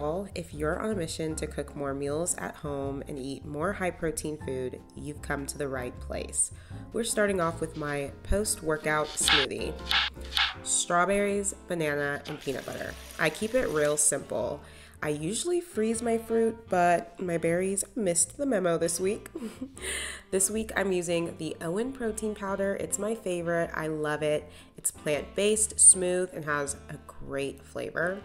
y'all, if you're on a mission to cook more meals at home and eat more high-protein food, you've come to the right place. We're starting off with my post-workout smoothie. Strawberries, banana, and peanut butter. I keep it real simple. I usually freeze my fruit, but my berries missed the memo this week. This week I'm using the OWYN protein powder. It's my favorite. I love it. It's plant-based, smooth, and has a great flavor.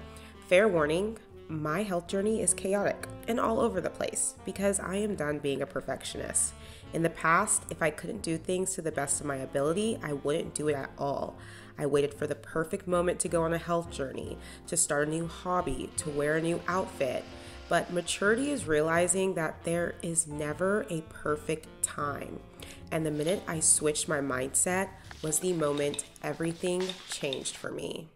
Fair warning, my health journey is chaotic and all over the place because I am done being a perfectionist. In the past, if I couldn't do things to the best of my ability, I wouldn't do it at all. I waited for the perfect moment to go on a health journey, to start a new hobby, to wear a new outfit. But maturity is realizing that there is never a perfect time. And the minute I switched my mindset was the moment everything changed for me.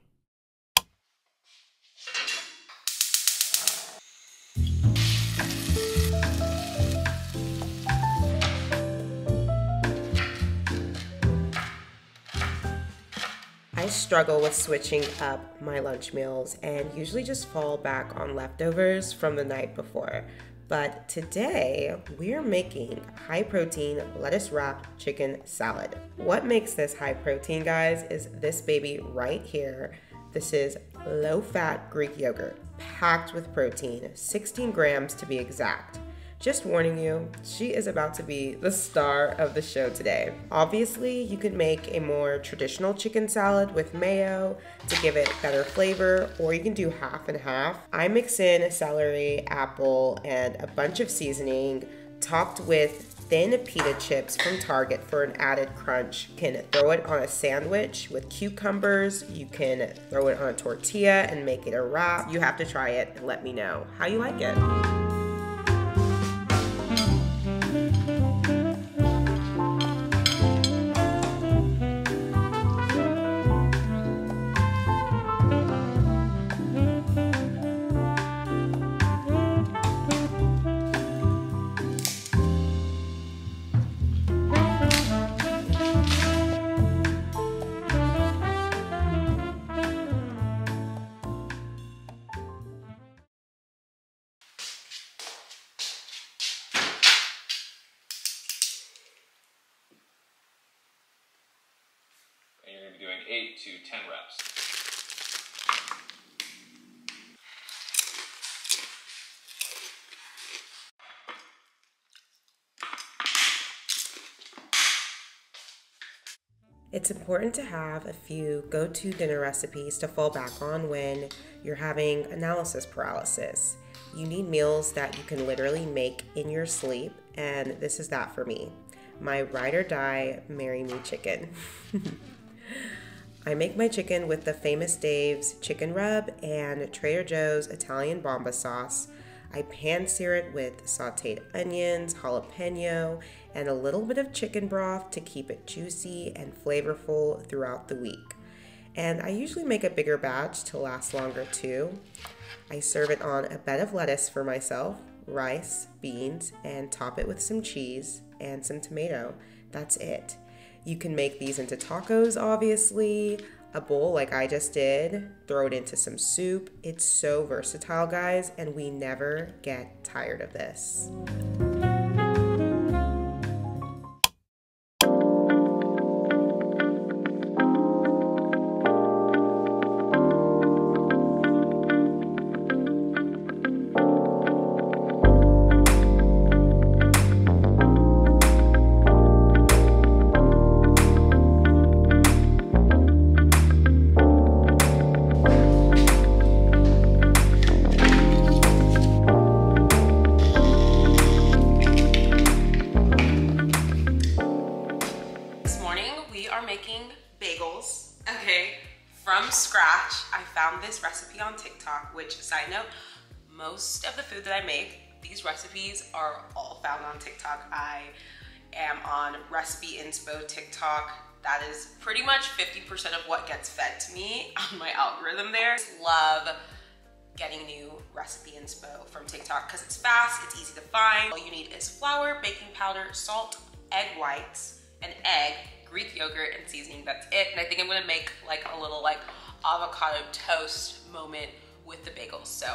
I struggle with switching up my lunch meals and usually just fall back on leftovers from the night before. But today we're making high protein lettuce wrapped chicken salad. What makes this high protein, guys, is this baby right here. This is low fat Greek yogurt packed with protein, 16 grams to be exact. Just warning you, she is about to be the star of the show today. Obviously, you could make a more traditional chicken salad with mayo to give it better flavor, or you can do half and half. I mix in celery, apple, and a bunch of seasoning, topped with thin pita chips from Target for an added crunch. You can throw it on a sandwich with cucumbers. You can throw it on a tortilla and make it a wrap. You have to try it and let me know how you like it. Doing 8 to 10 reps. It's important to have a few go-to dinner recipes to fall back on when you're having analysis paralysis. You need meals that you can literally make in your sleep, and this is that for me. My ride or die, marry me chicken. I make my chicken with the famous Dave's chicken rub and Trader Joe's Italian bomba sauce. I pan sear it with sauteed onions, jalapeno, and a little bit of chicken broth to keep it juicy and flavorful throughout the week. And I usually make a bigger batch to last longer too. I serve it on a bed of lettuce for myself, rice, beans, and top it with some cheese and some tomato. That's it. You can make these into tacos, obviously, a bowl like I just did, throw it into some soup. It's so versatile, guys, and we never get tired of this. TikTok, which, side note, most of the food that I make, these recipes are all found on TikTok. I am on Recipe Inspo TikTok. That is pretty much 50% of what gets fed to me on my algorithm there. I just love getting new recipe inspo from TikTok because it's fast, it's easy to find. All you need is flour, baking powder, salt, egg whites, an egg, Greek yogurt, and seasoning. That's it. And I think I'm gonna make like a little avocado toast moment with the bagels. So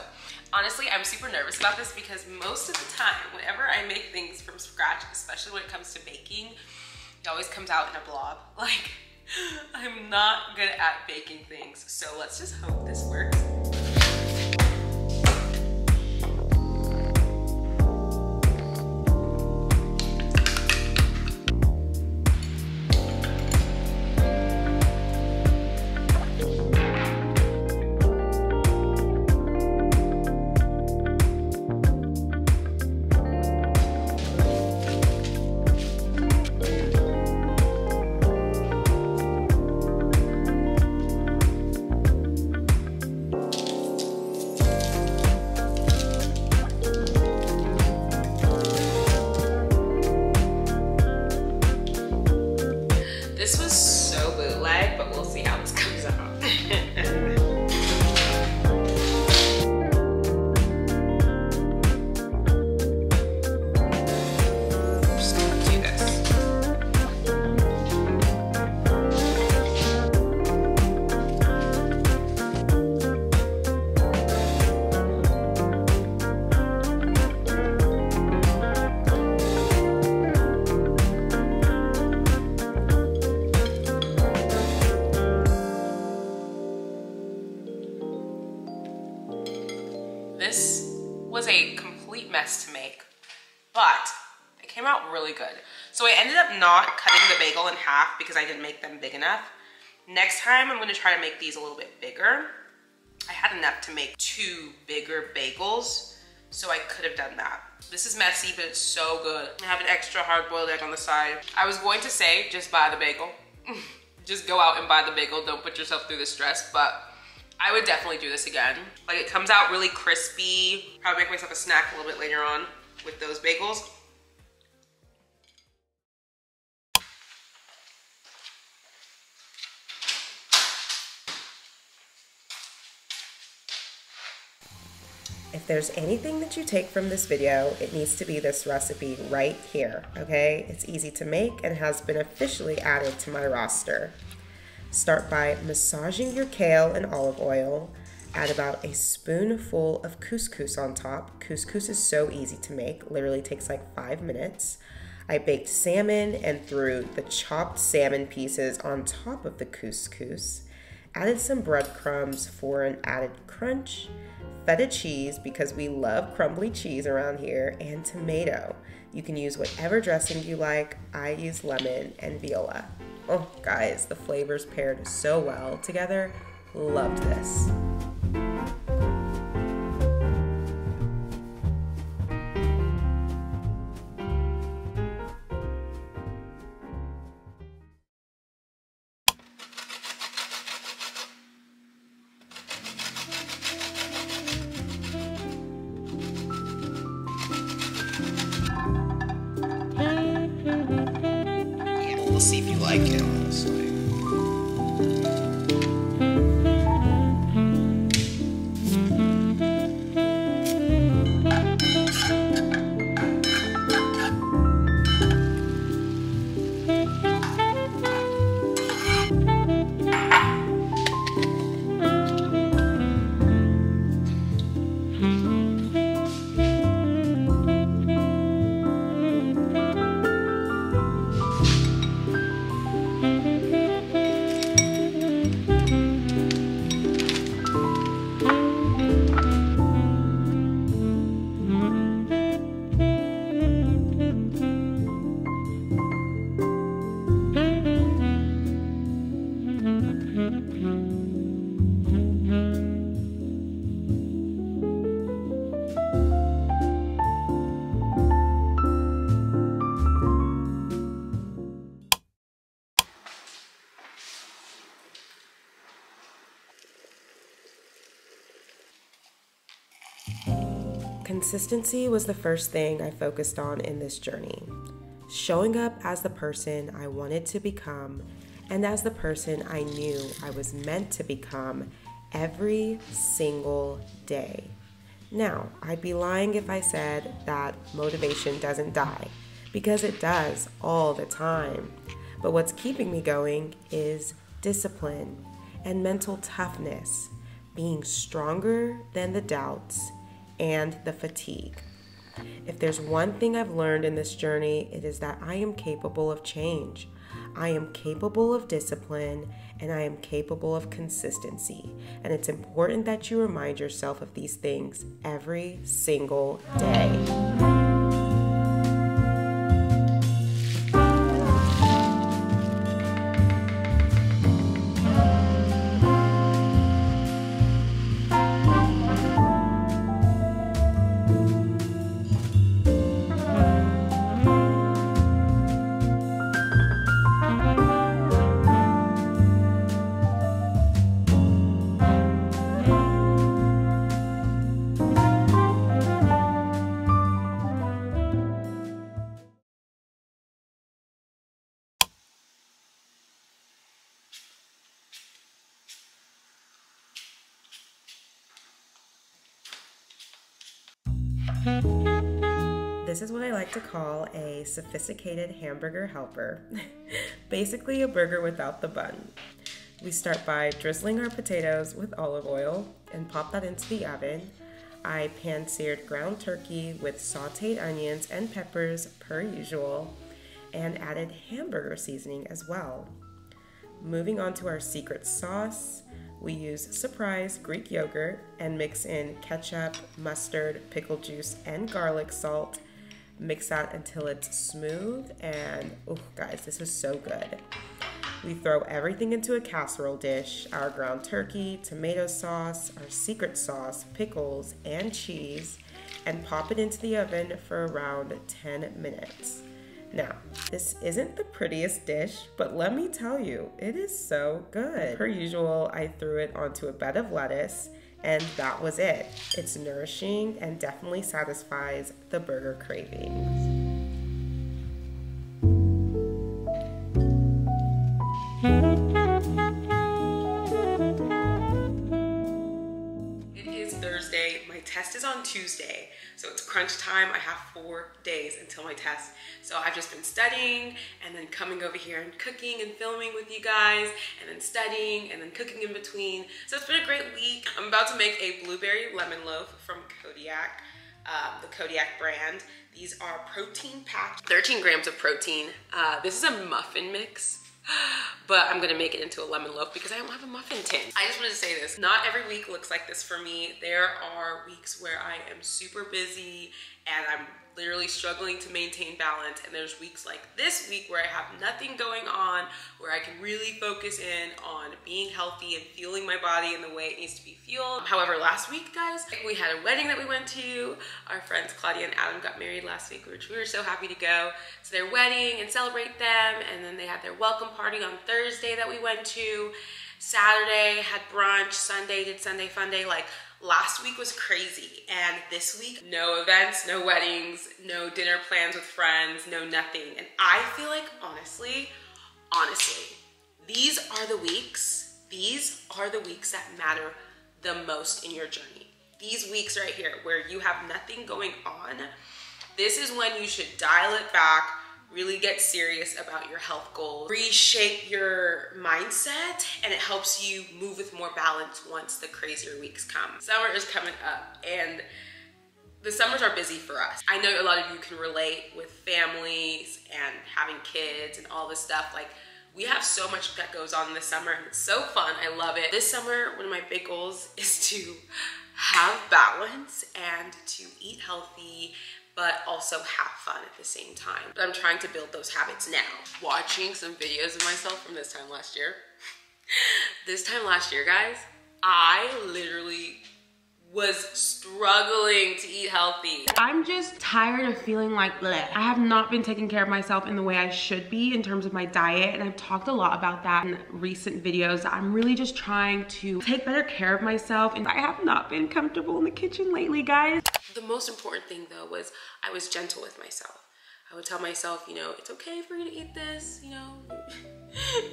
honestly, I'm super nervous about this because most of the time, whenever I make things from scratch, especially when it comes to baking, it always comes out in a blob. Like, I'm not good at baking things. So let's just hope this works. This was a complete mess to make, but it came out really good. So I ended up not cutting the bagel in half because I didn't make them big enough. Next time, I'm going to try to make these a little bit bigger. I had enough to make 2 bigger bagels, so I could have done that. This is messy, but it's so good. I have an extra hard-boiled egg on the side. I was going to say, just buy the bagel. Just go out and buy the bagel. Don't put yourself through the stress, but I would definitely do this again. Like, it comes out really crispy. Probably make myself a snack a little bit later on with those bagels. If there's anything that you take from this video, it needs to be this recipe right here, okay? It's easy to make and has been officially added to my roster. Start by massaging your kale in olive oil. Add about a spoonful of couscous on top. Couscous is so easy to make, literally takes like 5 minutes. I baked salmon and threw the chopped salmon pieces on top of the couscous. Added some breadcrumbs for an added crunch. Feta cheese, because we love crumbly cheese around here, and tomato. You can use whatever dressing you like. I use lemon and viola. Oh guys, the flavors paired so well together. Loved this. We'll see if you like it, honestly. Consistency was the first thing I focused on in this journey. Showing up as the person I wanted to become and as the person I knew I was meant to become every single day. Now, I'd be lying if I said that motivation doesn't die, because it does all the time. But what's keeping me going is discipline and mental toughness. being stronger than the doubts and the fatigue. If there's one thing I've learned in this journey, it is that I am capable of change. I am capable of discipline, and I am capable of consistency. And it's important that you remind yourself of these things every single day. This is what I like to call a sophisticated hamburger helper. Basically a burger without the bun. We start by drizzling our potatoes with olive oil and pop that into the oven. I pan-seared ground turkey with sauteed onions and peppers per usual, and added hamburger seasoning as well. Moving on to our secret sauce, we use surprise Greek yogurt and mix in ketchup, mustard, pickle juice, and garlic salt. Mix that until it's smooth, and oh guys, this is so good. We throw everything into a casserole dish, our ground turkey, tomato sauce, our secret sauce, pickles, and cheese, and pop it into the oven for around 10 minutes. Now, this isn't the prettiest dish, but let me tell you, it is so good. Per usual, I threw it onto a bed of lettuce, and that was it. It's nourishing and definitely satisfies the burger cravings. It is Thursday. My test is on Tuesday. So it's crunch time. I have 4 days until my test. So I've just been studying and then coming over here and cooking and filming with you guys, and then studying and then cooking in between. So it's been a great week. I'm about to make a blueberry lemon loaf from Kodiak, the Kodiak brand. These are protein packed, 13 grams of protein. This is a muffin mix, but I'm gonna make it into a lemon loaf because I don't have a muffin tin. I just wanted to say this, not every week looks like this for me. There are weeks where I am super busy and I'm literally struggling to maintain balance, and there's weeks like this week where I have nothing going on, where I can really focus in on being healthy and fueling my body in the way it needs to be fueled. However, last week, guys, we had a wedding that we went to. Our friends Claudia and Adam got married last week, which we were so happy to go to their wedding and celebrate them, and then they had their welcome party on Thursday that we went to. Saturday had brunch, Sunday did Sunday Fun Day. Like, last week was crazy, and this week, no events, no weddings, no dinner plans with friends, no nothing. And I feel like, honestly, these are the weeks that matter the most in your journey. These weeks right here where you have nothing going on, this is when you should dial it back, really get serious about your health goals, reshape your mindset, and it helps you move with more balance once the crazier weeks come. Summer is coming up, and the summers are busy for us. I know a lot of you can relate with families and having kids and all this stuff. Like, we have so much that goes on this summer, and it's so fun, I love it. This summer, one of my big goals is to have balance and to eat healthy, but also have fun at the same time. But I'm trying to build those habits now. Watching some videos of myself from this time last year. This time last year, guys, I literally was struggling to eat healthy. I'm just tired of feeling like bleh. I have not been taking care of myself in the way I should be in terms of my diet, and I've talked a lot about that in recent videos. I'm really just trying to take better care of myself, and I have not been comfortable in the kitchen lately, guys. The most important thing though was I was gentle with myself. I would tell myself, you know, it's okay for you to eat this, you know,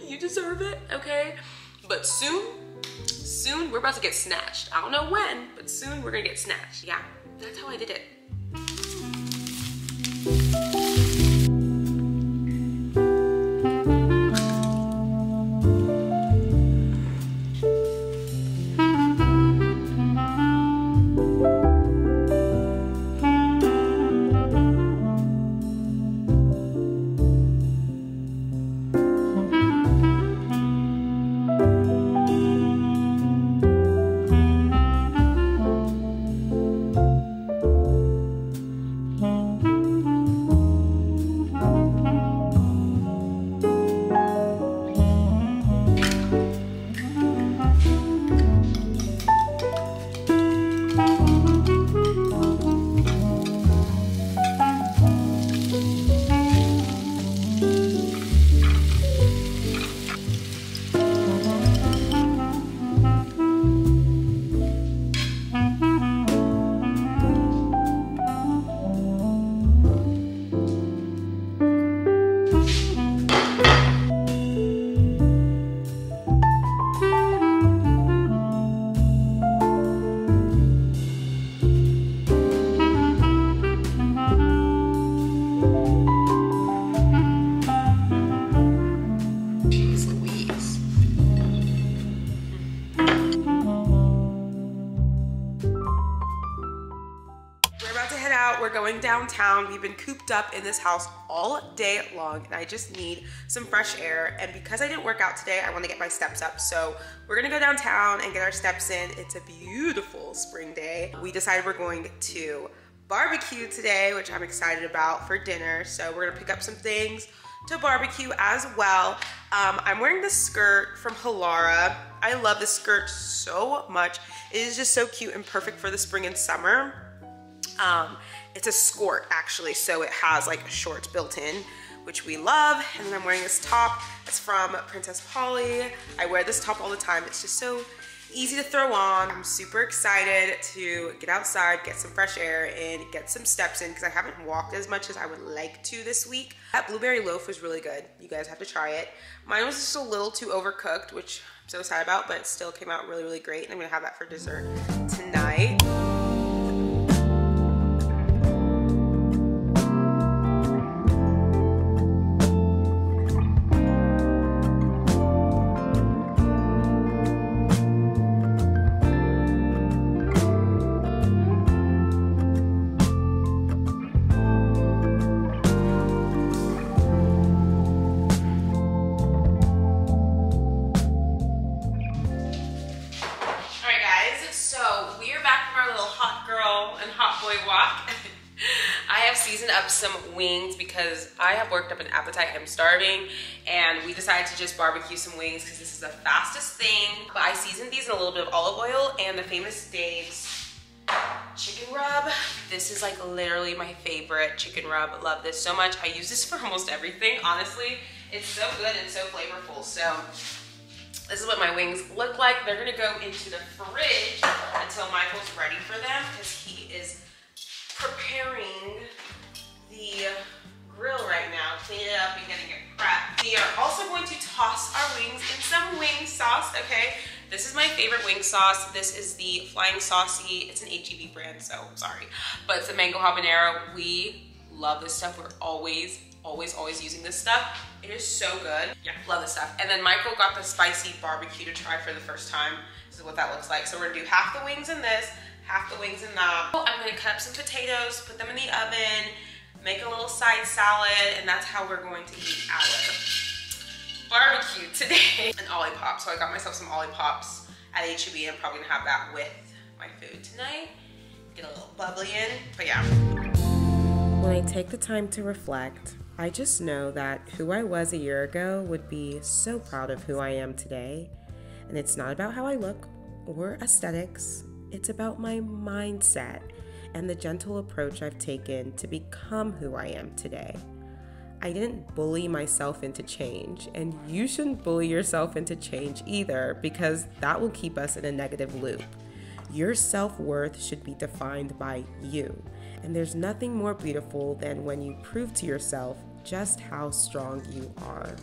you deserve it, okay? But soon we're about to get snatched. I don't know when, but soon we're gonna get snatched. Yeah, that's how I did it. down. We've been cooped up in this house all day long and I just need some fresh air. And because I didn't work out today, I want to get my steps up. So we're gonna go downtown and get our steps in. It's a beautiful spring day. We decided we're going to barbecue today, which I'm excited about, for dinner. So we're gonna pick up some things to barbecue as well. I'm wearing this skirt from Halara. I love this skirt so much. It is just so cute and perfect for the spring and summer. It's a skort actually, so it has like shorts built in, which we love. And then I'm wearing this top. It's from Princess Polly. I wear this top all the time. It's just so easy to throw on. I'm super excited to get outside, get some fresh air and get some steps in because I haven't walked as much as I would like to this week. That blueberry loaf was really good. You guys have to try it. Mine was just a little too overcooked, which I'm so sad about, but it still came out really, really great. And I'm gonna have that for dessert tonight. Up some wings because I have worked up an appetite. I'm starving and we decided to just barbecue some wings because this is the fastest thing. But I seasoned these in a little bit of olive oil and the famous Dave's chicken rub. This is like literally my favorite chicken rub. Love this so much. I use this for almost everything, honestly. It's so good and so flavorful. So this is what my wings look like. They're gonna go into the fridge until Michael's ready for them because he is preparing the grill right now, cleaning it up and getting it prepped. We are also going to toss our wings in some wing sauce, okay? This is my favorite wing sauce. This is the Flying Saucy. It's an HEB brand, so I'm sorry. But it's a mango habanero. We love this stuff. We're always, always, always using this stuff. It is so good. Yeah, love this stuff. And then Michael got the spicy barbecue to try for the first time. This is what that looks like. So we're gonna do half the wings in this, half the wings in that. I'm gonna cut up some potatoes, put them in the oven, make a little side salad, and that's how we're going to eat our barbecue today. An olipop, so I got myself some olipops at HEB and I'm probably gonna have that with my food tonight. Get a little bubbly in, but yeah. When I take the time to reflect, I just know that who I was a year ago would be so proud of who I am today. And it's not about how I look or aesthetics, it's about my mindset and the gentle approach I've taken to become who I am today. I didn't bully myself into change, and you shouldn't bully yourself into change either, because that will keep us in a negative loop. Your self-worth should be defined by you, and there's nothing more beautiful than when you prove to yourself just how strong you are.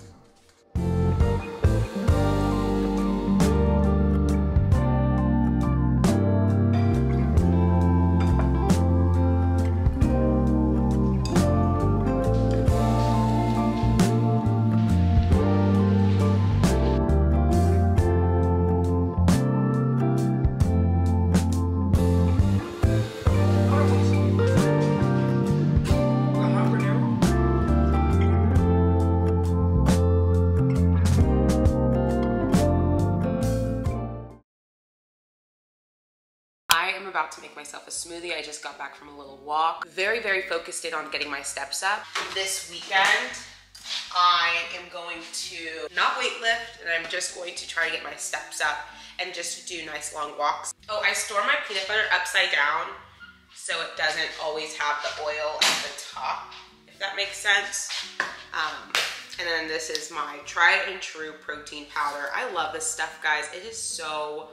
About to make myself a smoothie. I just got back from a little walk. Very, very focused in on getting my steps up. This weekend, I am going to not weightlift, and I'm just going to try to get my steps up and just do nice long walks. Oh, I store my peanut butter upside down so it doesn't always have the oil at the top, if that makes sense. And then this is my tried and true protein powder. I love this stuff, guys. It is so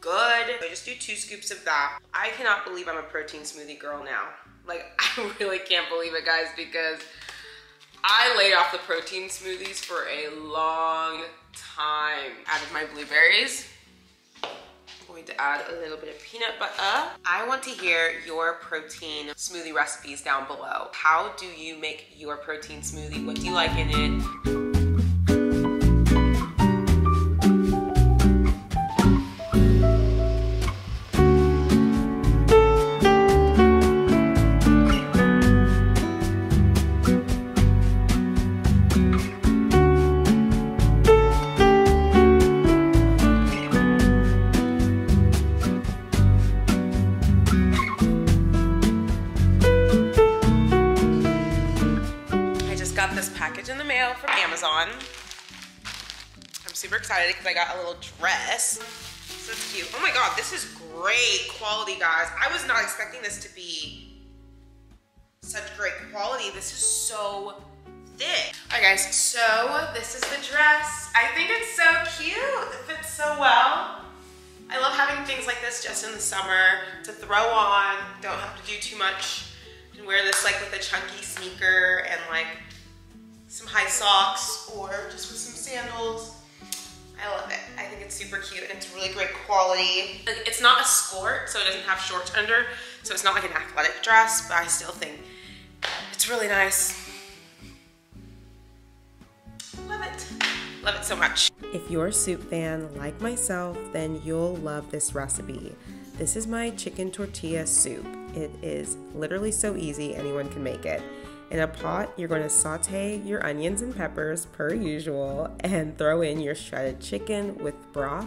good. I just do 2 scoops of that. I cannot believe I'm a protein smoothie girl now. Like, I really can't believe it, guys, because I laid off the protein smoothies for a long time. Added my blueberries. I'm going to add a little bit of peanut butter. I want to hear your protein smoothie recipes down below. How do you make your protein smoothie? What do you like in it? got this package in the mail from Amazon. I'm super excited because I got a little dress. So it's cute. Oh my God, this is great quality, guys. I was not expecting this to be such great quality. This is so thick. All right, guys, so this is the dress. I think it's so cute. It fits so well. I love having things like this just in the summer to throw on. Don't have to do too much. You can wear this like with a chunky sneaker and like some high socks or just with some sandals. I love it. I think it's super cute and it's really great quality. It's not a skirt, so it doesn't have shorts under, so it's not like an athletic dress, but I still think it's really nice. Love it. Love it so much. If you're a soup fan like myself, then you'll love this recipe. This is my chicken tortilla soup. It is literally so easy, anyone can make it. In a pot, you're going to saute your onions and peppers per usual and throw in your shredded chicken with broth.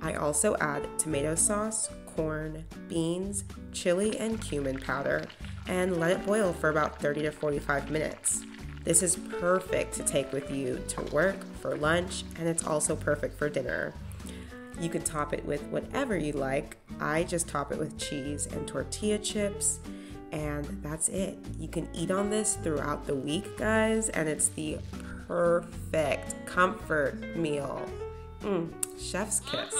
I also add tomato sauce, corn, beans, chili, and cumin powder and let it boil for about 30 to 45 minutes. This is perfect to take with you to work, for lunch, and it's also perfect for dinner. You can top it with whatever you like. I just top it with cheese and tortilla chips, and that's it. You can eat on this throughout the week, guys, and it's the perfect comfort meal. Chef's kiss.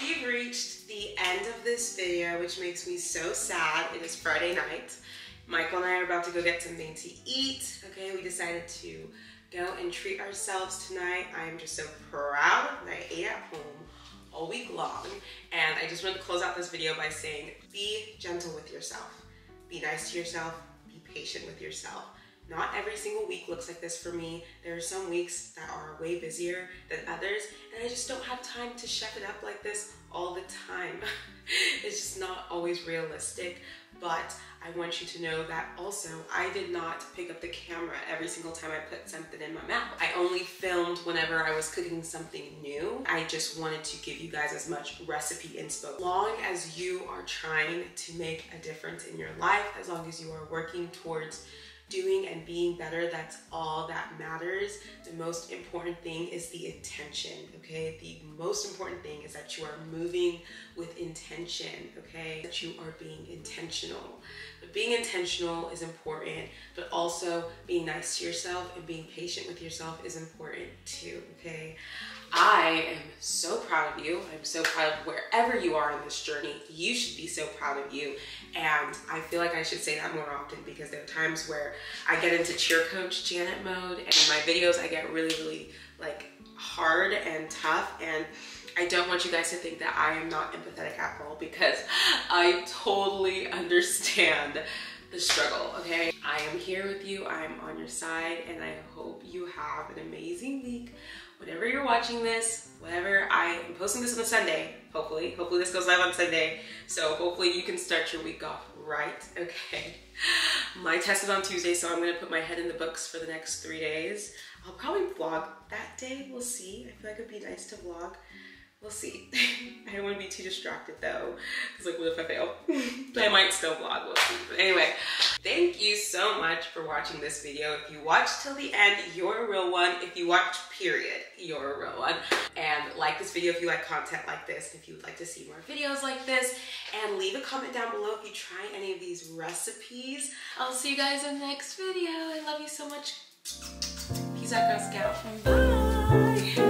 We've reached the end of this video, which makes me so sad. It is Friday night. Michael and I are about to go get something to eat. Okay, we decided to go and treat ourselves tonight. I am just so proud that I ate at home all week long. And I just wanted to close out this video by saying, be gentle with yourself. Be nice to yourself, be patient with yourself. Not every single week looks like this for me. There are some weeks that are way busier than others, and I just don't have time to chef it up like this all the time. It's just not always realistic, but I want you to know that also I did not pick up the camera every single time I put something in my mouth. I only filmed whenever I was cooking something new. I just wanted to give you guys as much recipe inspo. As long as you are trying to make a difference in your life, as long as you are working towards doing and being better, that's all that matters. The most important thing is the intention, okay? The most important thing is that you are moving with intention, okay? That you are being intentional. But being intentional is important, but also being nice to yourself and being patient with yourself is important too, okay? I am so proud of you. I'm so proud of wherever you are in this journey. You should be so proud of you. And I feel like I should say that more often because there are times where I get into cheer coach Janet mode and in my videos I get really like hard and tough, and I don't want you guys to think that I am not empathetic at all because I totally understand the struggle, okay? I am here with you, I am on your side, and I hope you have an amazing week. Whenever you're watching this, whatever, I am posting this on a Sunday, hopefully. Hopefully this goes live on Sunday, so hopefully you can start your week off right, okay? My test is on Tuesday, so I'm gonna put my head in the books for the next 3 days. I'll probably vlog that day, we'll see. I feel like it'd be nice to vlog. We'll see. I don't want to be too distracted though, because like, what if I fail? I might still vlog, we'll see. But anyway, thank you so much for watching this video. If you watched till the end, you're a real one. If you watched, period, you're a real one. And like this video if you like content like this, if you would like to see more videos like this, and leave a comment down below if you try any of these recipes. I'll see you guys in the next video. I love you so much. Peace out, Girl Scout. Bye.